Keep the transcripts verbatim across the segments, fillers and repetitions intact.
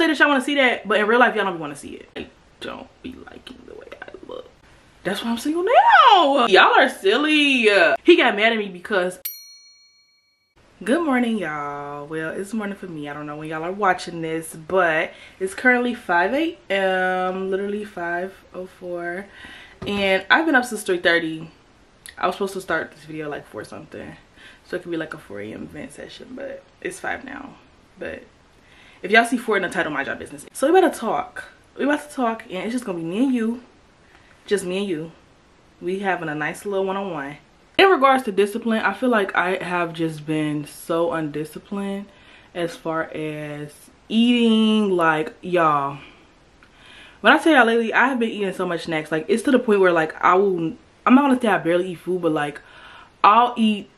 y'all say that y'all want to see that, but in real life y'all don't want to see it. They don't be liking the way I look. That's why I'm single now. Y'all are silly. He got mad at me because good morning, y'all. Well, it's morning for me. I don't know when y'all are watching this, but it's currently five A M Literally five oh four, and I've been up since three thirty. I was supposed to start this video like four something, so it could be like a four A M event session, but it's five now. But if y'all see four in the title, mind y'all business. So we about to talk. We about to talk, and it's just gonna be me and you, just me and you. We having a nice little one-on-one. In regards to discipline, I feel like I have just been so undisciplined as far as eating. Like, y'all, when I tell y'all lately, I have been eating so much snacks. Like, it's to the point where, like, I will, I'm not gonna say I barely eat food, but like, I'll eat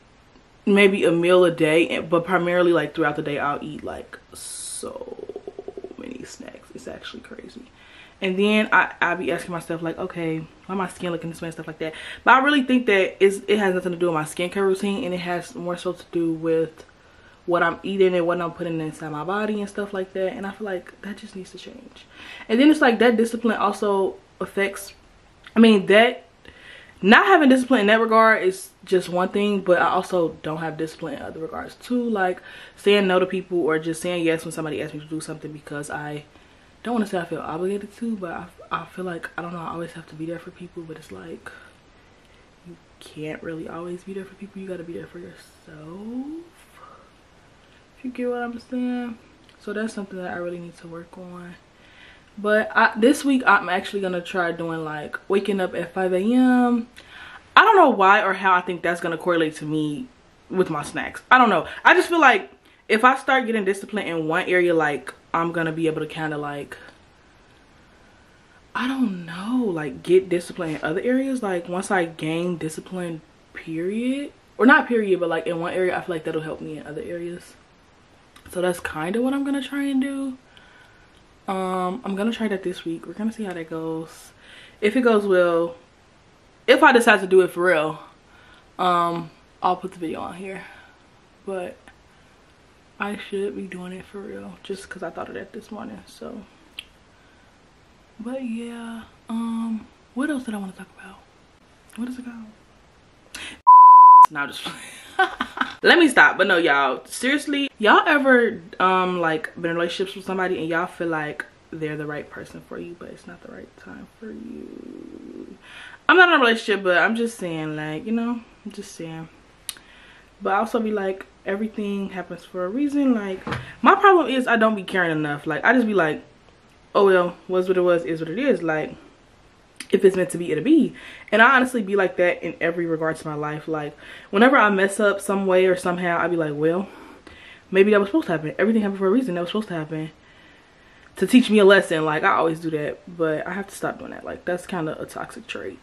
maybe a meal a day, but primarily like throughout the day, I'll eat like so many snacks. It's actually crazy. And then I, I be asking myself, like, okay, why my skin looking this way and stuff like that. But I really think that it's, it has nothing to do with my skincare routine, and it has more so to do with what I'm eating and what I'm putting inside my body and stuff like that. And I feel like that just needs to change. And then it's like that discipline also affects, I mean, that not having discipline in that regard is just one thing, but I also don't have discipline in other regards too. Like saying no to people, or just saying yes when somebody asks me to do something because I don't want to say I feel obligated to, but I, I feel like, I don't know, I always have to be there for people. But it's like, you can't really always be there for people. You got to be there for yourself, if you get what I'm saying. So that's something that I really need to work on. But I, this week I'm actually going to try doing like waking up at five A M I don't know why or how I think that's going to correlate to me with my snacks. I don't know. I just feel like if I start getting disciplined in one area, like, I'm gonna be able to kind of like, I don't know, like get discipline in other areas. Like once I gain discipline, period, or not period, but like in one area, I feel like that'll help me in other areas. So that's kind of what I'm gonna try and do. Um, I'm gonna try that this week. We're gonna see how that goes. If it goes well, if I decide to do it for real, um, I'll put the video on here. But I should be doing it for real, just because I thought of that this morning. So, but yeah, um, what else did I want to talk about? What is it called? Now just let me stop. But no, y'all, seriously, y'all ever um like been in relationships with somebody and y'all feel like they're the right person for you, but it's not the right time for you? I'm not in a relationship, but I'm just saying, like, you know, I'm just saying. But I also be like, everything happens for a reason. Like, my problem is I don't be caring enough. Like, I just be like, oh well, was what it was, is what it is. Like, if it's meant to be, it'll be. And I honestly be like that in every regard to my life. Like, whenever I mess up some way or somehow, I be like, well, maybe that was supposed to happen. Everything happened for a reason. That was supposed to happen to teach me a lesson. Like, I always do that, but I have to stop doing that. Like, that's kind of a toxic trait.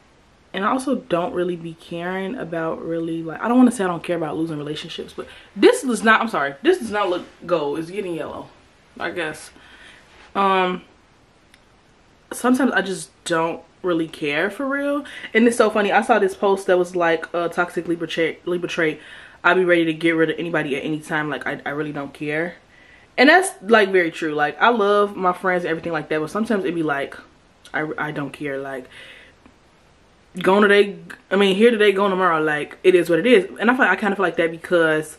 And I also don't really be caring about really, like, I don't want to say I don't care about losing relationships, but this does not, I'm sorry, this does not look gold. It's getting yellow, I guess. Um, sometimes I just don't really care for real. And it's so funny. I saw this post that was like, uh, toxic Libra trait. I'd be ready to get rid of anybody at any time. Like, I, I really don't care. And that's like very true. Like, I love my friends and everything like that, but sometimes it'd be like, I, I don't care. Like, going today, I mean, here today, going tomorrow. Like, it is what it is. And I feel, I kind of feel like that because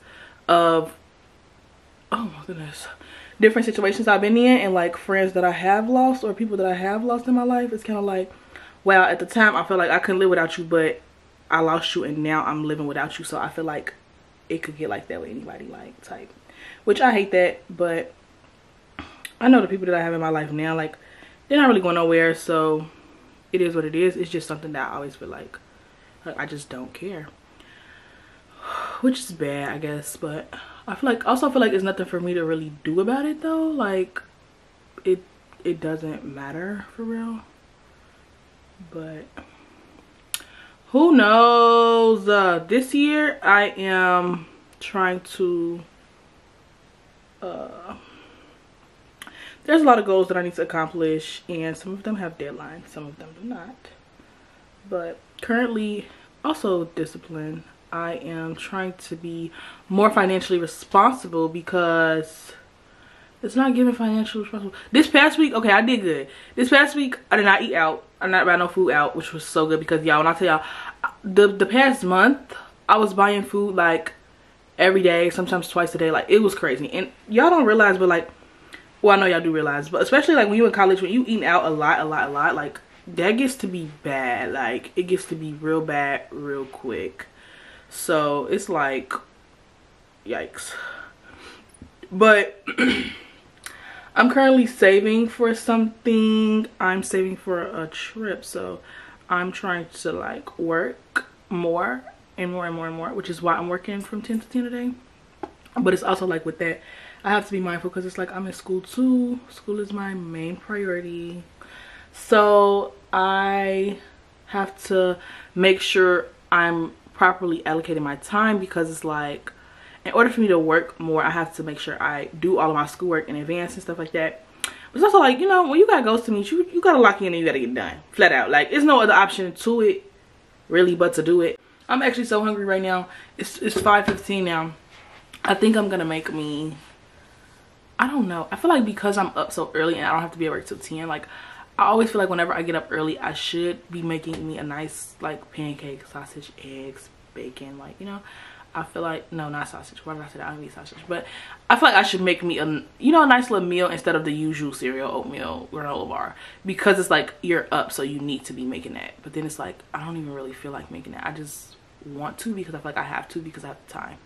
of, oh my goodness, different situations I've been in, and like friends that I have lost, or people that I have lost in my life. It's kind of like, well, at the time I felt like I couldn't live without you, but I lost you, and now I'm living without you. So I feel like it could get like that with anybody, like, type, which I hate that. But I know the people that I have in my life now, like, they're not really going nowhere. So it is what it is. It's just something that I always feel like, like I just don't care, which is bad, I guess. But I feel like, also feel like there's nothing for me to really do about it though. Like, it it doesn't matter for real. But who knows? Uh, this year I am trying to. Uh, There's a lot of goals that I need to accomplish, and some of them have deadlines, some of them do not. But currently, also discipline, I am trying to be more financially responsible, because It's not giving financial responsibility. This past week, okay, I did good. This past week, I did not eat out. I did not buy no food out, which was so good because y'all, when I tell y'all, the, the past month, I was buying food like every day, sometimes twice a day. Like, it was crazy. And y'all don't realize, but like, well, I know y'all do realize, but especially like when you in college, when you eating out a lot, a lot, a lot, like that gets to be bad. Like, it gets to be real bad real quick. So it's like, yikes. But I'm currently saving for something. I'm saving for a trip. So I'm trying to like work more and more and more and more, which is why I'm working from ten to ten a day. But it's also like with that, I have to be mindful because it's like I'm in school too. School is my main priority. So I have to make sure I'm properly allocating my time because it's like, in order for me to work more, I have to make sure I do all of my schoolwork in advance and stuff like that. But it's also like, you know, when you got goals to meet, you, you got to lock in and you got to get done. Flat out. Like, there's no other option to it, really, but to do it. I'm actually so hungry right now. It's, it's five fifteen now. I think I'm going to make me, I don't know. I feel like because I'm up so early and I don't have to be at work till ten, like, I always feel like whenever I get up early, I should be making me a nice, like, pancake, sausage, eggs, bacon, like, you know. I feel like, no, not sausage. Why did I say that? I don't eat sausage. But I feel like I should make me a, you know, a nice little meal instead of the usual cereal, oatmeal, granola bar. Because it's like, you're up, so you need to be making that. But then it's like, I don't even really feel like making that. I just want to because I feel like I have to because I have the time.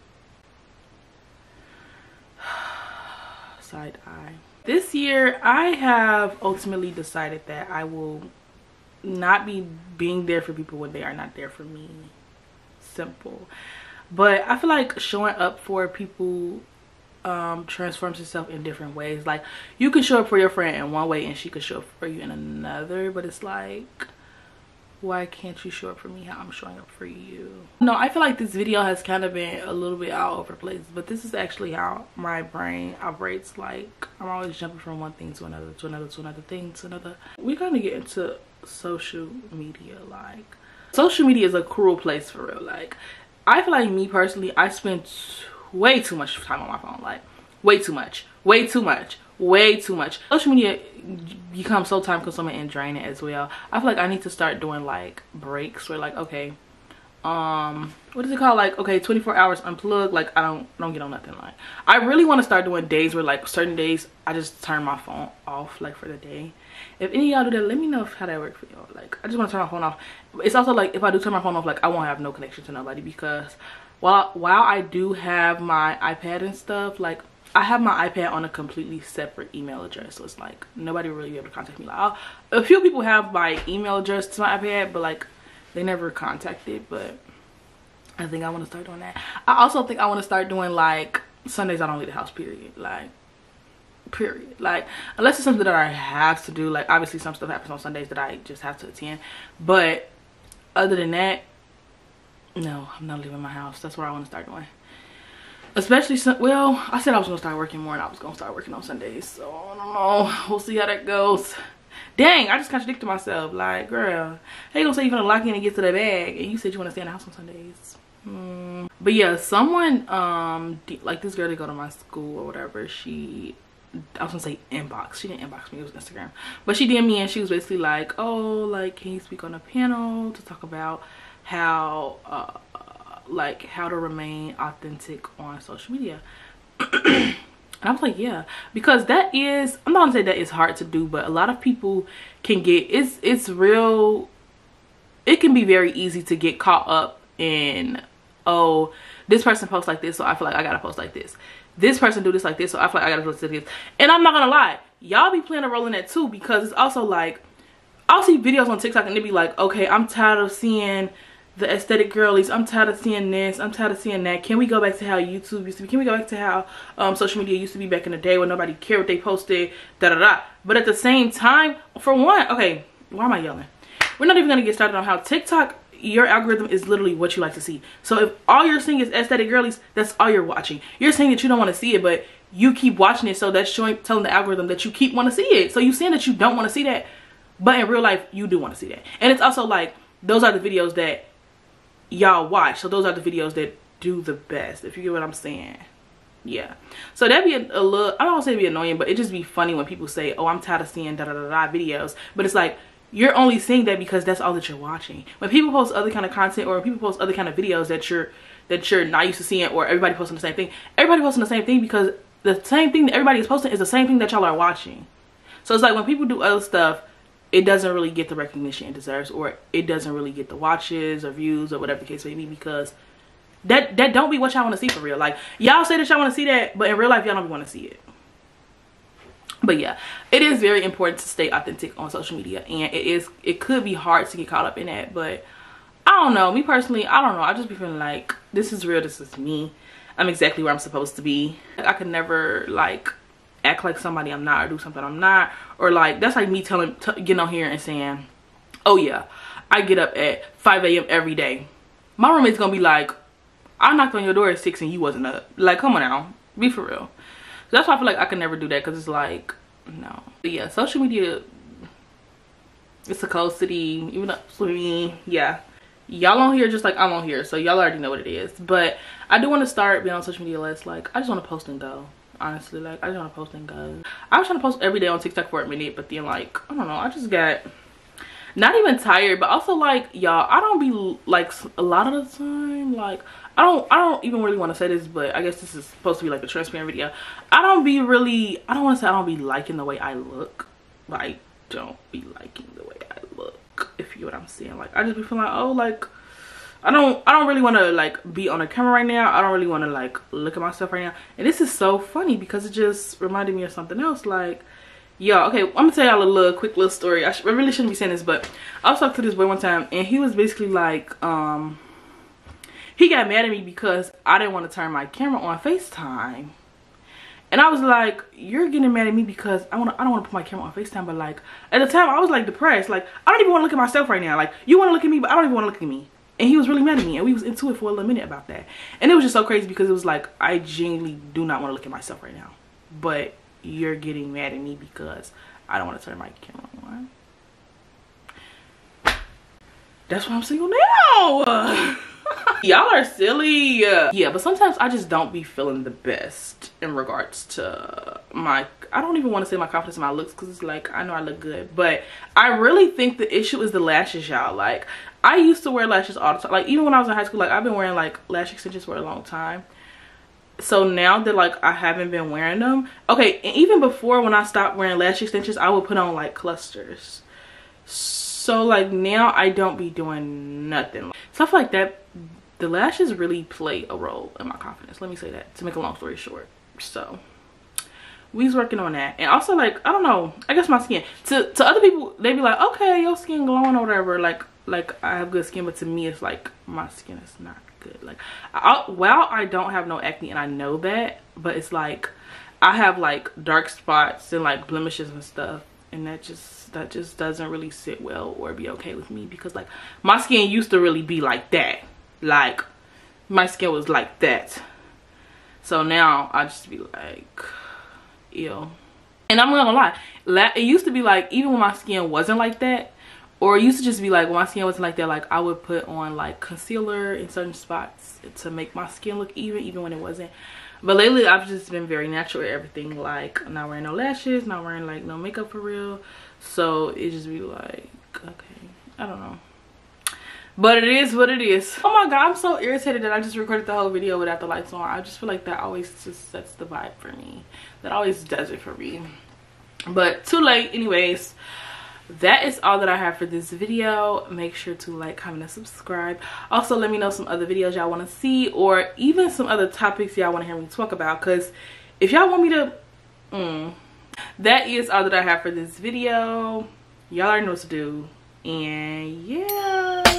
Side eye. This year, I have ultimately decided that I will not be being there for people when they are not there for me. Simple. But I feel like showing up for people um, transforms itself in different ways. Like, you can show up for your friend in one way and she could show up for you in another. But it's like, why can't you show up for me how I'm showing up for you? No, I feel like this video has kind of been a little bit all over the place. But this is actually how my brain operates. Like, I'm always jumping from one thing to another, to another, to another thing, to another. We're going to get into social media. Like, social media is a cruel place for real. Like, I feel like me personally, I spend way too much time on my phone. Like, way too much, way too much, way too much. Social media becomes so time consuming and draining as well. I feel like I need to start doing like breaks where like, okay, um, what is it called? Like, okay, twenty-four hours unplugged. Like, I don't don't get on nothing. Like, I really want to start doing days where like certain days I just turn my phone off like for the day. If any of y'all do that, let me know if, how that works for y'all. Like, I just want to turn my phone off. It's also like, if I do turn my phone off, like, I won't have no connection to nobody because while while I do have my iPad and stuff, like, I have my iPad on a completely separate email address. So it's like, nobody really be able to contact me. Like, I'll, a few people have my email address to my iPad, but like, they never contacted. But I think I want to start doing that. I also think I want to start doing like, Sundays I don't leave the house, period. Like, period. Like, unless it's something that I have to do. Like, obviously some stuff happens on Sundays that I just have to attend, but other than that, no, I'm not leaving my house. That's what I want to start doing. Especially some, well, I said I was gonna start working more and I was gonna start working on Sundays, so I don't know, we'll see how that goes. Dang, I just contradicted myself. Like, girl, how you gonna say you're gonna lock in and get to the bag and you said you want to stay in the house on Sundays? Mm. But yeah, someone um like this girl that go to my school or whatever, she, I was gonna say inbox. She didn't inbox me, it was Instagram. But she D M'd me and she was basically like, oh, like, can you speak on a panel to talk about how, uh, like, how to remain authentic on social media? And I was like, yeah, because that is, I'm not gonna say that it's hard to do, but a lot of people can get, it's, it's real, it can be very easy to get caught up in, oh, this person posts like this, so I feel like I gotta post like this. This person do this like this, so I feel like I gotta go to this. And I'm not gonna lie, y'all be playing a role in that too, because it's also like, I'll see videos on TikTok and they be like, okay, I'm tired of seeing the aesthetic girlies, I'm tired of seeing this, I'm tired of seeing that. Can we go back to how YouTube used to be? Can we go back to how um, social media used to be back in the day when nobody cared what they posted, da da da. But at the same time, for one, okay, why am I yelling? We're not even gonna get started on how TikTok, your algorithm is literally what you like to see. So if all you're seeing is aesthetic girlies, that's all you're watching. You're saying that you don't want to see it, but you keep watching it, so that's showing, telling the algorithm that you keep want to see it. So you're saying that you don't want to see that, but in real life you do want to see that. And it's also like, those are the videos that y'all watch, so those are the videos that do the best, if you get what I'm saying. yeah, so that'd be a, a little, I don't say it'd be annoying, but it just be funny when people say, oh, I'm tired of seeing da da da da videos, but it's like, you're only seeing that because that's all that you're watching. When people post other kind of content, or when people post other kind of videos that you're that you're not used to seeing, or everybody posting the same thing, everybody posting the same thing because the same thing that everybody is posting is the same thing that y'all are watching. So it's like when people do other stuff, it doesn't really get the recognition it deserves, or it doesn't really get the watches or views or whatever the case may be, because that that don't be what y'all want to see for real. Like, y'all say that y'all want to see that, but in real life y'all don't want to see it. But yeah, it is very important to stay authentic on social media, and it is it could be hard to get caught up in that. But I don't know, me personally, I don't know, I just be feeling like this is real, this is me, I'm exactly where I'm supposed to be. I could never like act like somebody I'm not, or do something I'm not, or like that's like me telling t getting on here and saying, oh yeah, I get up at five A M every day. My roommate's gonna be like, I knocked on your door at six and you wasn't up. Like, come on now, be for real. So that's why I feel like I can never do that, because it's like, no. But yeah, social media, it's a cold city, even up to me. Yeah, y'all on here just like I'm on here, so y'all already know what it is. But I do want to start being on social media less. Like, I just want to post and go, honestly. Like, I just want to post and go. I was trying to post every day on TikTok for a minute, but then like, I don't know, I just got not even tired, but also like, y'all, I don't be like a lot of the time, like I don't I don't even really want to say this, but I guess this is supposed to be like a transparent video. I don't be really I don't want to say I don't be liking the way I look, but I don't be liking the way I look, if you know what I'm saying. Like, I just be feeling like, oh, like I don't I don't really want to like be on a camera right now. I don't really want to like look at myself right now. And this is so funny because it just reminded me of something else. Like, yo, okay, I'm gonna tell y'all a little quick little story. I, sh I really shouldn't be saying this, but I was talking to this boy one time, and he was basically like, um, he got mad at me because I didn't want to turn my camera on FaceTime. And I was like, you're getting mad at me because I want I don't want to put my camera on FaceTime, but like at the time I was like depressed. Like, I don't even want to look at myself right now. Like, you want to look at me, but I don't even want to look at me. And he was really mad at me, and we was into it for a little minute about that. And it was just so crazy because it was like, I genuinely do not want to look at myself right now, but you're getting mad at me because I don't want to turn my camera on. That's why I'm single now. Y'all are silly. Yeah, but sometimes I just don't be feeling the best in regards to my, I don't even want to say my confidence in my looks, because it's like, I know I look good, but I really think the issue is the lashes, y'all. Like, I used to wear lashes all the time. Like, even when I was in high school, like I've been wearing like lash extensions for a long time. So now that like I haven't been wearing them, okay, and even before when I stopped wearing lash extensions, I would put on like clusters. So like now I don't be doing nothing. Stuff like that, the lashes really play a role in my confidence, let me say that, to make a long story short. So we's working on that. And also like, I don't know, I guess my skin, to, to other people, they be like, okay, your skin glowing or whatever, like like I have good skin, but to me it's like, my skin is not good. Like, I, well, I don't have no acne, and I know that, but it's like I have like dark spots and like blemishes and stuff, and that just that just doesn't really sit well or be okay with me, because like my skin used to really be like that. Like, my skin was like that, so now I just be like, ew. And I'm not gonna lie, la it used to be like, even when my skin wasn't like that, or it used to just be like, when my skin wasn't like that, like I would put on like concealer in certain spots to make my skin look even, even when it wasn't. But lately I've just been very natural at everything. Like, I'm not wearing no lashes, not wearing like no makeup for real. So it just be like, okay, I don't know. But it is what it is. Oh my god, I'm so irritated that I just recorded the whole video without the lights on. I just feel like that always just sets the vibe for me. That always does it for me. But too late anyways. That is all that I have for this video. Make sure to like, comment, and subscribe. Also, let me know some other videos y'all want to see, or even some other topics y'all want to hear me talk about, because if y'all want me to mm. That is all that I have for this video. Y'all already know what to do, and yeah.